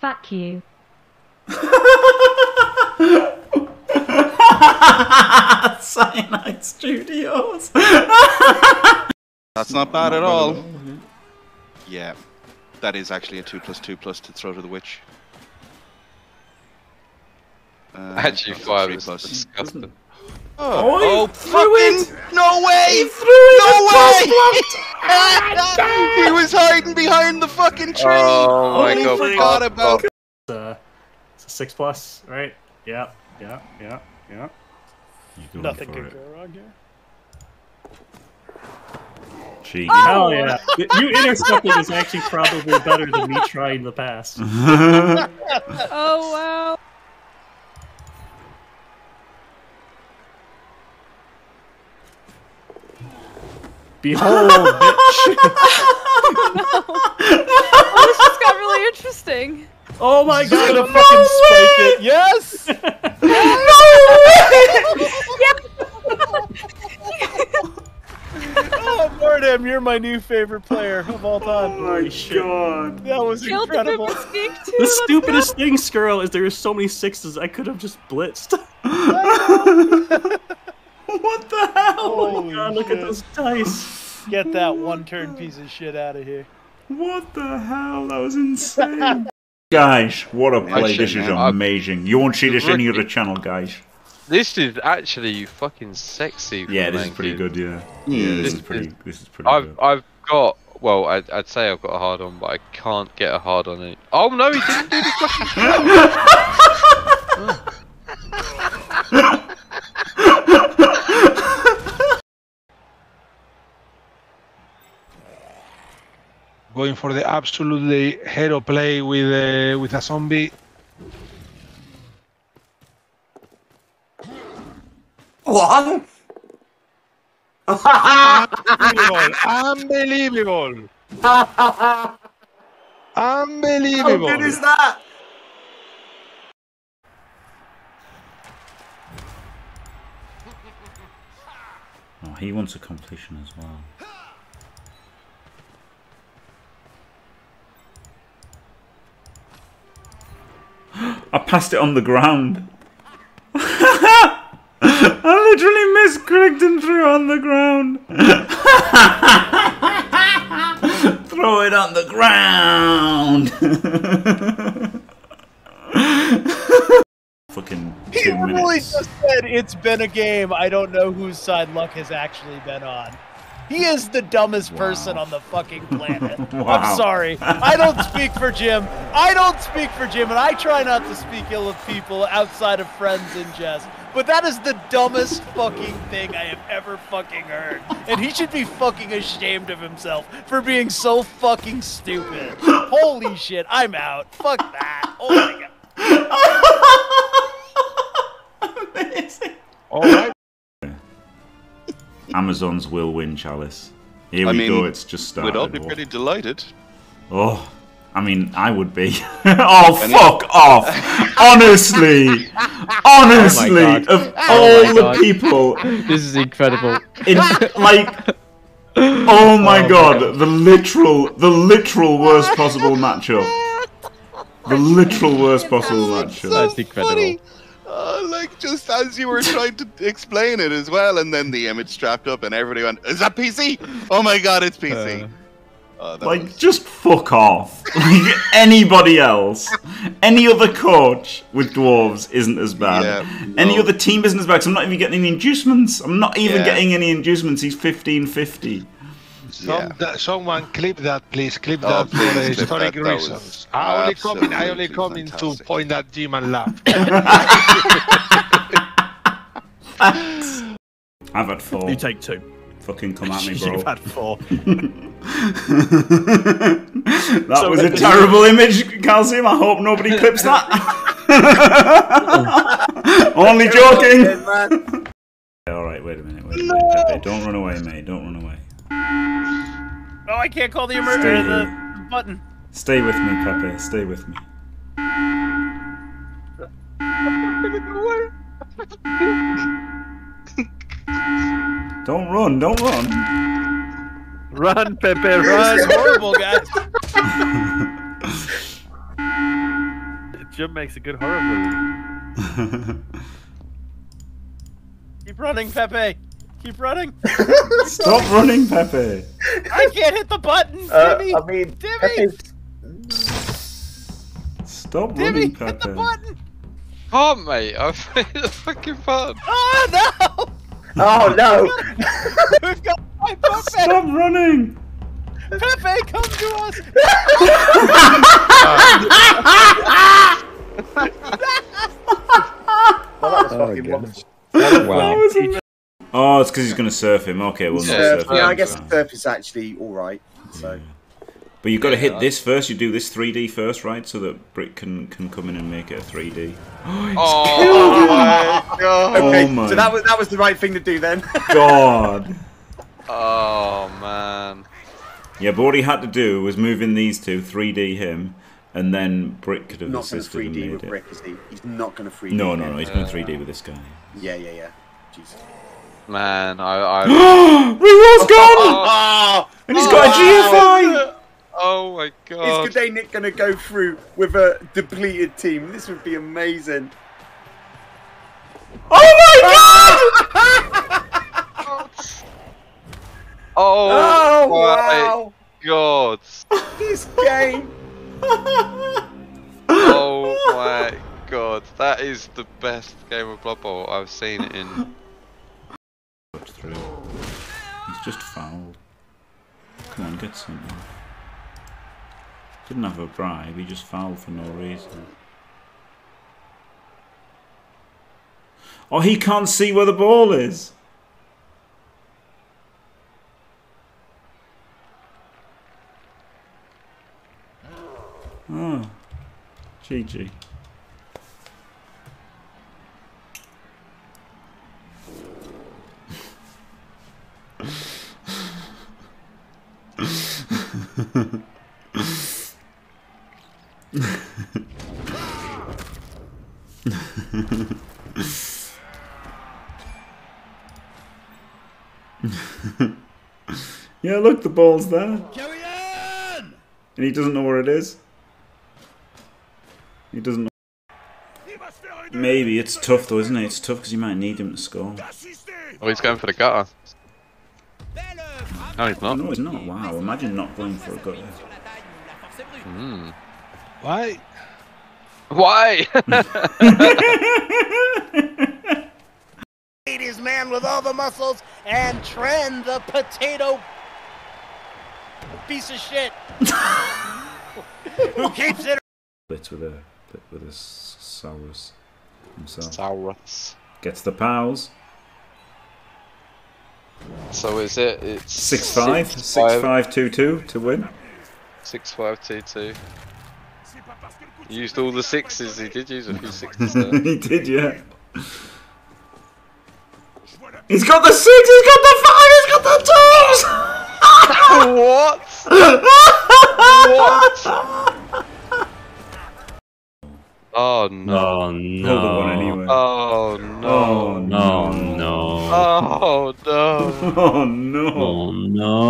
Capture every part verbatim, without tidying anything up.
Fuck you. Cyanide Studios. That's not bad at all. Mm-hmm. Yeah, that is actually a two plus two plus to throw to the witch. Um, actually, five is disgusting. Oh, oh, oh fucking! It. No way! He threw it! No way! He was hiding behind the fucking tree. Oh, oh my God! Forgot about. It's a, it's a six plus, right? Yeah, yeah, yeah, yeah. Nothing can go wrong here. Cheeky! Oh! Hell yeah! You intercepted is actually probably better than me trying the pass. Oh wow! Behold, bitch! Oh, this just got really interesting. Oh my God! I'm gonna no fucking spike way! It. Yes. No way! Yeah. Oh, Mortem, you're my new favorite player of all time. Oh my God! That was Killed incredible. The, too. the That's stupidest bad. Thing, Skrull, is there are so many sixes. I could have just blitzed. What the hell? Oh my God, look at those dice. Get that one turn piece of shit out of here. What the hell? That was insane. Guys, what a play. This is amazing. You won't see this any other channel, guys. This is actually fucking sexy. Yeah, this is pretty good, yeah. Yeah, this is pretty this is pretty good. I've got well, I'd, I'd say I've got a hard on, but I can't get a hard on it. Oh no, he didn't do the fucking going for the absolutely hero play with uh, with a zombie. What? Unbelievable! Unbelievable! Unbelievable! How good is that? Oh, he wants a completion as well. I passed it on the ground. I literally missed Craig and threw on the ground. Throw it on the ground. Fucking two he really minutes. Just said it's been a game. I don't know whose side luck has actually been on. He is the dumbest wow. person on the fucking planet. Wow. I'm sorry. I don't speak for Jim. I don't speak for Jim, and I try not to speak ill of people outside of friends and jest. But that is the dumbest fucking thing I have ever fucking heard. And he should be fucking ashamed of himself for being so fucking stupid. Holy shit, I'm out. Fuck that. Oh my God. Amazing. All right. Amazon's will win, Chalice. Here I we mean, go, it's just started. We'd all be pretty delighted. Oh, I mean, I would be. Oh, Any? fuck off! Honestly! Honestly! Oh of oh all the God. people! This is incredible. In, like, oh my oh God, God, the literal, the literal worst possible matchup. The literal worst possible matchup. So That's incredible. Funny. Uh, like, just as you were trying to explain it as well, and then the image strapped up and everybody went, is that P C? Oh my God, it's P C. Uh, oh, like, was... just fuck off. Like, anybody else. Any other coach with dwarves isn't as bad. Yeah, no. Any other team isn't as bad, because I'm not even getting any inducements. I'm not even yeah. getting any inducements. He's fifteen fifty. Some, yeah. that, someone clip that, please. Clip oh, that please for clip historic that. reasons. That I only come in. I only come in to point at Jim and laugh. I've had four. You take two. Fucking come at me, bro. You've had four. That so was a terrible image, Calcium. I hope nobody clips that. Only joking. All right, wait a minute. Wait a minute. No. Pepe, don't run away, mate. Don't run away. Oh, I can't call the emergency the button. Stay with me, Pepe. Stay with me. Don't run! Don't run! Run, Pepe! Run! Horrible, guys. Jim makes a good horror movie. Keep running, Pepe. Keep running. Stop running, Pepe. I can't hit the button, Jimmy. Uh, I mean, Jimmy. Stop Jimmy, running, Pepe. Hit the button. Oh, mate, I've hit the fucking button. Oh, no. Oh, no. We've got my Pepe. Stop running. Pepe, come to us. Well, that was fucking wonderful. Wow. That oh, it's because he's going to surf him. Okay, well, yeah, not surf yeah, him. Yeah, I guess so. The surf is actually all right. So, yeah. But you've got to hit yeah. this first. You do this three D first, right? So that Brick can can come in and make it a three D. Oh, it's oh, killed him! My God. Okay, oh my. So that was that was the right thing to do then. God. Oh man. Yeah, but what he had to do was move in these two, three D him, and then Brick could have assisted and made it. Not going to three D with Brick, is he? He's not going to three D. No, no, no. He's going to three D with this guy. Yeah, yeah, yeah. Jesus. Man, I... I... Rerol's gone! Oh, and he's oh, got a G F I! Oh my God. Is Nick going to go through with a depleted team? This would be amazing. Oh my God! oh, oh wow. My God. This game. Oh my God. That is the best game of Blood Bowl I've seen in... Through. He's just fouled. Come on, get something. Didn't have a bribe, he just fouled for no reason. Oh, he can't see where the ball is! Oh, G G. Yeah, look, the ball's there. Carry on! And he doesn't know where it is. He doesn't know. Maybe. It's tough though, isn't it? It's tough because you might need him to score. Oh, he's going for the gutter. No, he's not. No, he's not. Wow, imagine not going for a gutter. Mm. Why? Why? Ladies, man with all the muscles and trend the potato piece of shit. Who keeps it? Blitz with a bit with a Saurus himself. Saurus gets the pals. So is it? It's six five six, six five, five two two to win. Six five two two. He used all the sixes. He did use a few sixes. He did, yeah. He's got the six. He's got the five. He's got the twos. What? What? Oh no! Oh, no! Hold one anyway. Oh no! Oh no! No! Oh no! Oh no! Oh no!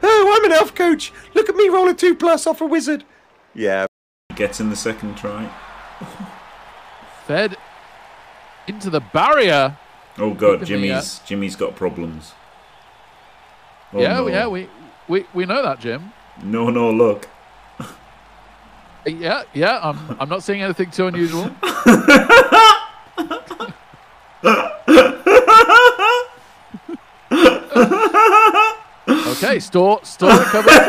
Oh, I'm an elf coach. Look at me roll a two plus off a wizard. Yeah. Gets in the second try. Fed into the barrier. Oh God, Jimmy's Jimmy's got problems. Oh, yeah, no. yeah, we we we know that, Jim. No, no, look. Yeah, yeah, I'm, I'm not seeing anything too unusual. Okay, store, store, recovery.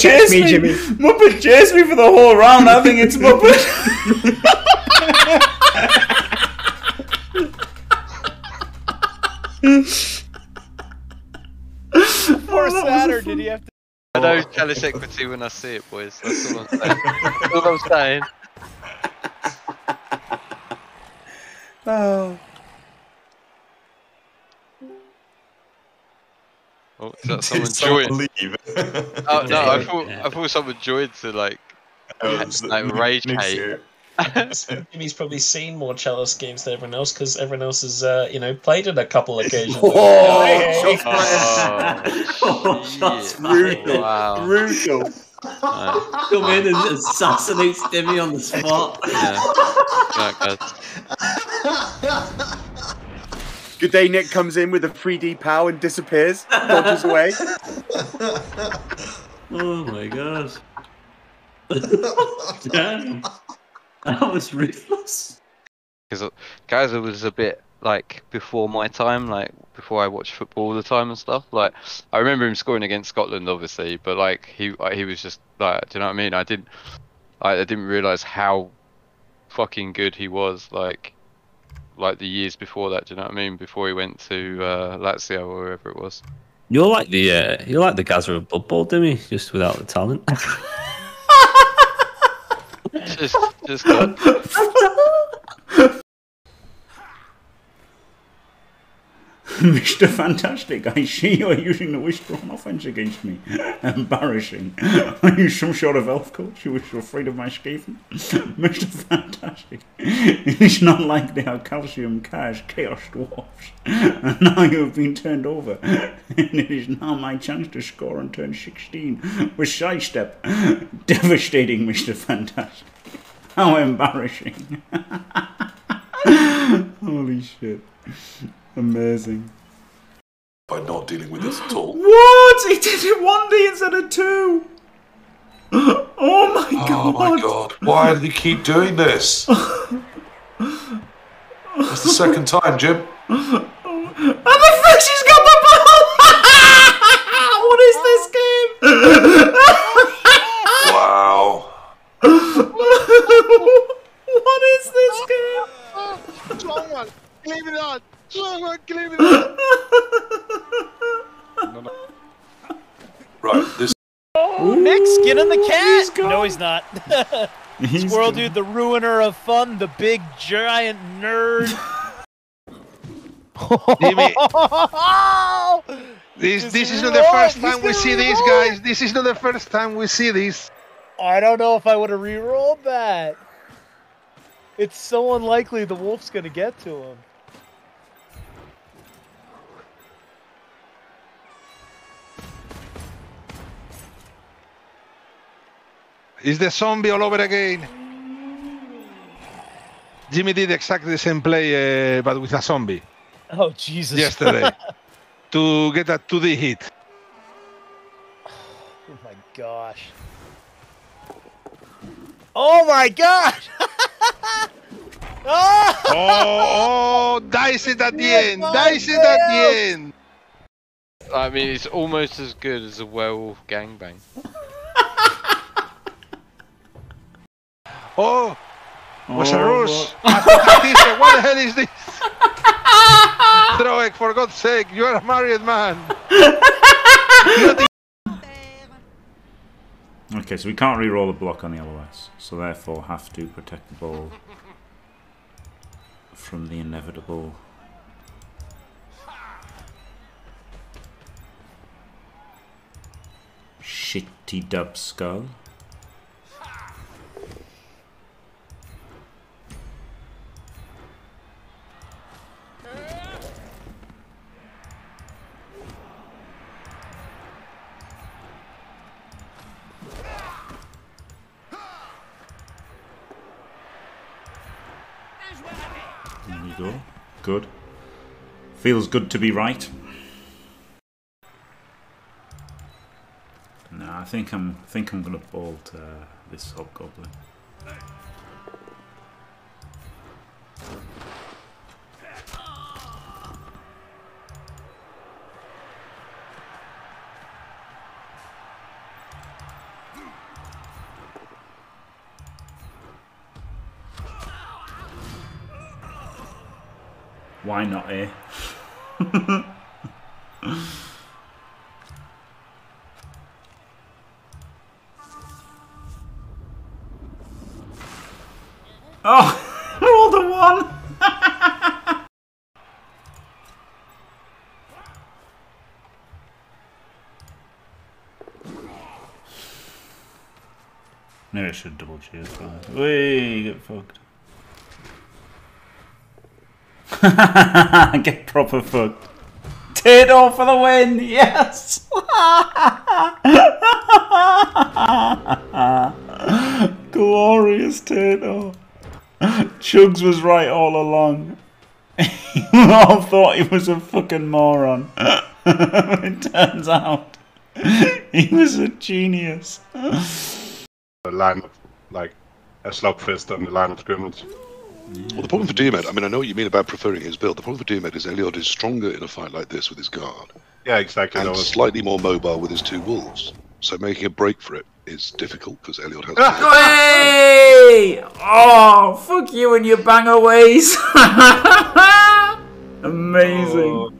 Catch Me, Jimmy. Muppet chased me for the whole round. I think it's Muppet. For a Saturn, did he have to? I know Chalice Equity when I see it, boys. That's all I'm saying. That's all I'm saying. Oh. Oh, is that someone joined? Oh no, I thought yeah. I thought someone joined to like, was, like rage hate. Jimmy's probably seen more Chalice games than everyone else because everyone else has uh, you know, played it a couple occasions. Oh, oh, hey, hey. oh, oh that's brutal! Wow. Brutal! Right. Come in and assassinate Jimmy on the spot. Yeah. Oh, good day, Nick comes in with a three D POW and disappears, dodges away. Oh my god. Damn. That was ruthless. Because, guys, it was a bit like before my time, like before I watched football all the time and stuff. Like, I remember him scoring against Scotland, obviously, but like he he was just like, do you know what I mean? I didn't, I, I didn't realize how fucking good he was. Like. Like the years before that, do you know what I mean? Before he went to uh, Lazio or wherever it was. You're like the uh, you're like the Gaza of Blood Bowl, Jimmy, just without the talent. just, just. Got... Mister Fantastic, I see you are using the whisper on offense against me. Embarrassing. Are you some sort of elf coach? You were so afraid of my Skaven? Mister Fantastic, it's not likely how calcium cars chaos dwarfs. And now you have been turned over. And it is now my chance to score on turn sixteen with sidestep. Devastating, Mister Fantastic. How embarrassing. Holy shit. Amazing. By not dealing with this at all. What? He did it one D instead of two. Oh my oh god. Oh my god. Why do you keep doing this? That's the second time, Jim. How the fuck she's got the ball? What is this game? Wow. What is this game? Wrong one. Leave it on. Oh, no, no. Right, this. Oh, Nick's getting the cat! He's no, he's not. He's Squirrel gone. Dude, the ruiner of fun, the big giant nerd. this this, this is not the first time we see these, guys. This is not the first time we see this. I don't know if I would have re-rolled that. It's so unlikely the wolf's going to get to him. It's the zombie all over again. Jimmy did exactly the same play, uh, but with a zombie. Oh, Jesus. Yesterday. To get a two D hit. Oh, my gosh. Oh, my gosh! Oh! Oh, oh, dice it at the end. Dice it at the end. I mean, it's almost as good as a werewolf gangbang. Oh, what's a rush? What the hell is this? Droek, for God's sake, you are a married man. Okay, so we can't re-roll the block on the L O S, so therefore have to protect the ball from the inevitable. Shitty dub skull. There we go. Good. Feels good to be right. No, I think I'm I think I'm gonna bolt uh, this hobgoblin. Why not, eh? Oh, I rolled a one! Maybe I should double cheer five. Whee, get fucked. Get proper fucked. Tato for the win, yes! Glorious Tato. Chugs was right all along. We all thought he was a fucking moron. It turns out he was a genius. The line of, like, a slugfest on the line of scrimmage. Well, the problem for Diomed, I mean, I know what you mean about preferring his build. The problem for Diomed is Eliod is stronger in a fight like this with his guard. Yeah, exactly. And slightly more mobile with his two wolves. So making a break for it is difficult because Eliod has... Hey! Oh, fuck you and your banger ways. Amazing. Oh,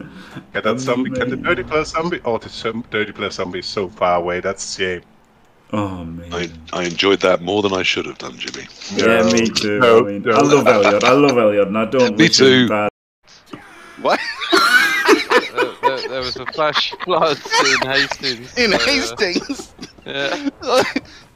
yeah, that zombie, can the dirty player zombie... Oh, the dirty player zombie is so far away. That's a shame. Oh man, I, I enjoyed that more than I should have done, Jimmy. Yeah, yeah me too. No, I, mean, no. I love Eliod. I love Eliod, and I don't. Me too. Bad. What? there, there, there was a flash flood in Hastings. In so, Hastings. Uh, yeah.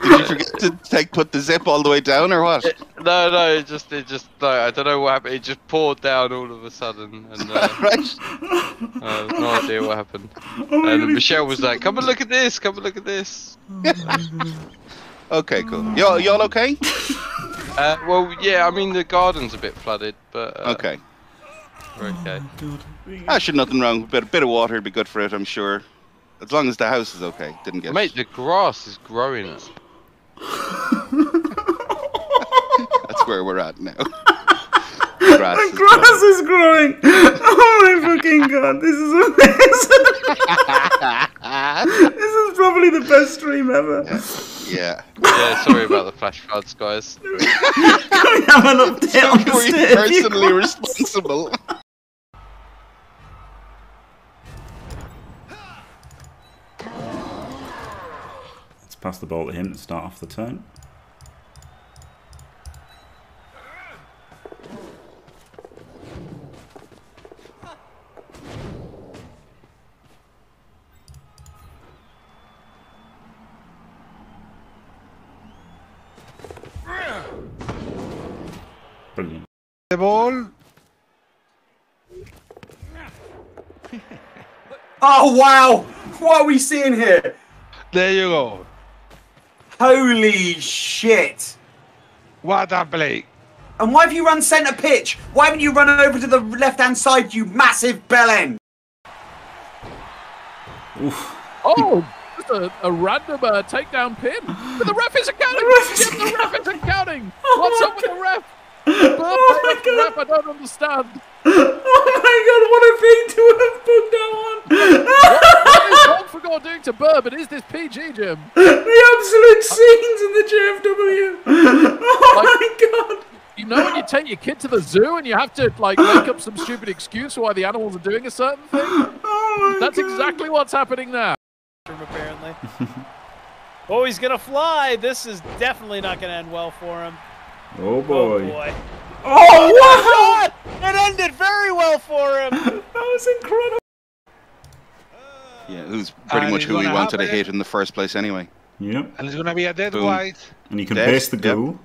Did you forget to like put the zip all the way down, or what? It, no, no, it just, it just, no, I don't know what happened. It just poured down all of a sudden, and uh, right. uh, no idea what happened. Oh, and Michelle was like, "Come and look at this! Come and look at this!" Okay, cool. Y'all, y'all okay? Uh, well, yeah. I mean, the garden's a bit flooded, but uh, okay. We're okay. Ah, should nothing wrong. A bit, a bit of water would be good for it, I'm sure. As long as the house is okay. Didn't get. Mate, the grass is growing up. That's where we're at now. The grass, the is, grass growing. is growing. Oh my fucking god! This is amazing. This is probably the best stream ever. Yeah. Yeah. Yeah, sorry about the flash floods, guys. Can we have an update so on the were you personally responsible? Pass the ball to him to start off the turn. Brilliant. The ball. Oh wow! What are we seeing here? There you go. Holy shit! What a play! And why have you run centre pitch? Why haven't you run over to the left-hand side, you massive bellend? Oh, just a, a random uh, takedown pin. But the ref isn't counting. The ref isn't counting. Oh What's up with God. the ref? The oh my God. Ref, I don't understand. Oh my God! What a thing to have put down. You're doing to Burr, but is this P G, Jim? The absolute scenes in the J F W! Oh like, my god! You know when you take your kid to the zoo and you have to like make up some stupid excuse why the animals are doing a certain thing? Oh my That's god. exactly what's happening now. Apparently. Oh, he's gonna fly! This is definitely not gonna end well for him. Oh boy. Oh, boy. oh, oh wow! It ended very well for him! That was incredible! Yeah, who's pretty and much who he wanted to hit in the first place anyway. Yep. And it's going to be a dead Boom. white. And you can dead, base the goal.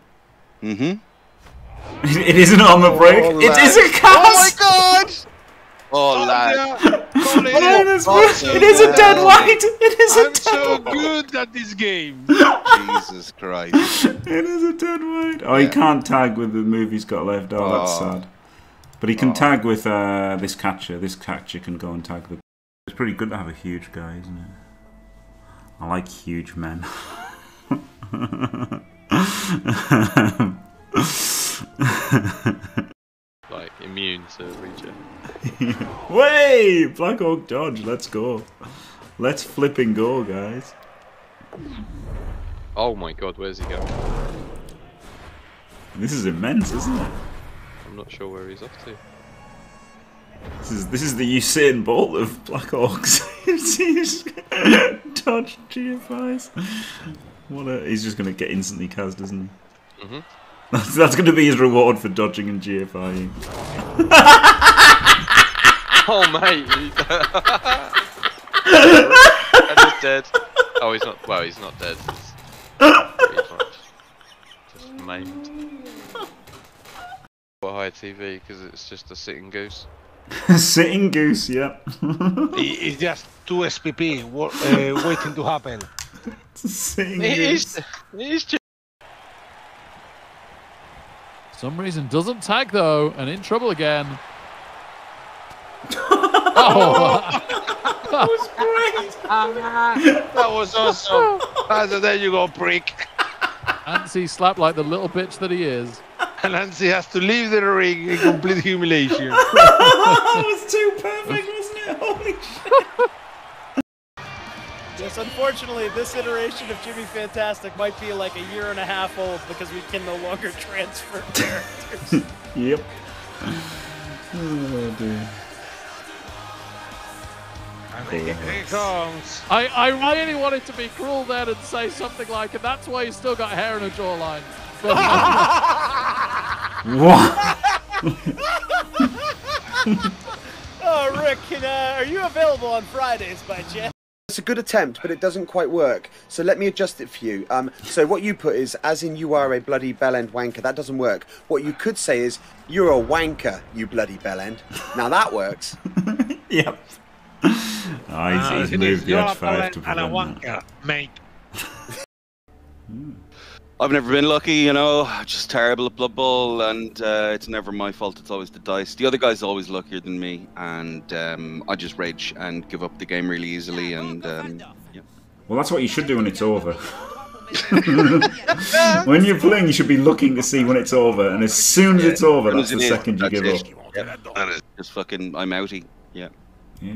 Yep. Mm-hmm. It, it isn't on the break. Oh, it is a cast! Oh my god! Oh, lad. Oh, it, oh, it is a dead white! It is I'm a dead so white! I'm so good at this game! Jesus Christ. It is a dead white. Oh, yeah. He can't tag with the move he's got left. Oh, oh. that's sad. But he can oh. tag with uh, this catcher. This catcher can go and tag the... It's pretty good to have a huge guy, isn't it? I like huge men. Like, immune to regen. Yeah. Way! Black Hawk Dodge, let's go. Let's flip and go, guys. Oh my god, where's he going? This is immense, isn't it? I'm not sure where he's off to. This is this is the Usain Bolt of Black Hawks. He's dodge G F Is. What a, he's just gonna get instantly cast, isn't he? Mm-hmm. That's that's gonna be his reward for dodging and GFIing. Oh mate! And he's dead. Oh, he's not. Well, he's not dead. He's just maimed. What high T V? Because it's just a sitting goose. Sitting goose, yep. It's just two S P P uh, waiting to happen. Sitting it goose. Is, it is just... Some reason doesn't tag though, and in trouble again. Oh! That was great. That was awesome. So there you go, prick. Nancy slapped like the little bitch that he is. And Nancy has to leave the ring in complete humiliation. That was too perfect, wasn't it? Holy shit! Yes, unfortunately, this iteration of Jimmy Fantastic might be like a year and a half old because we can no longer transfer characters. Yep. Oh dear. Here it comes. I, I really wanted to be cruel there and say something like, and that's why he's still got hair and a jawline. What? Oh, Rick, can, uh, are you available on Fridays by chance? It's a good attempt, but it doesn't quite work. So let me adjust it for you. Um, so what you put is, as in you are a bloody bellend wanker. That doesn't work. What you could say is, you're a wanker, you bloody bellend. Now that works. Yep. Oh, he's, uh, he's moved the edge five to prevent wanker, that. Mate. I've never been lucky, you know, just terrible at Blood Bowl, and uh, it's never my fault, it's always the dice. The other guy's always luckier than me, and um, I just rage and give up the game really easily, and um, yeah. Well, that's what you should do when it's over. When you're playing, you should be looking to see when it's over, and as soon as yeah, it's over, that's the second you give up. Yep. Just fucking, I'm outie, yeah. Yeah.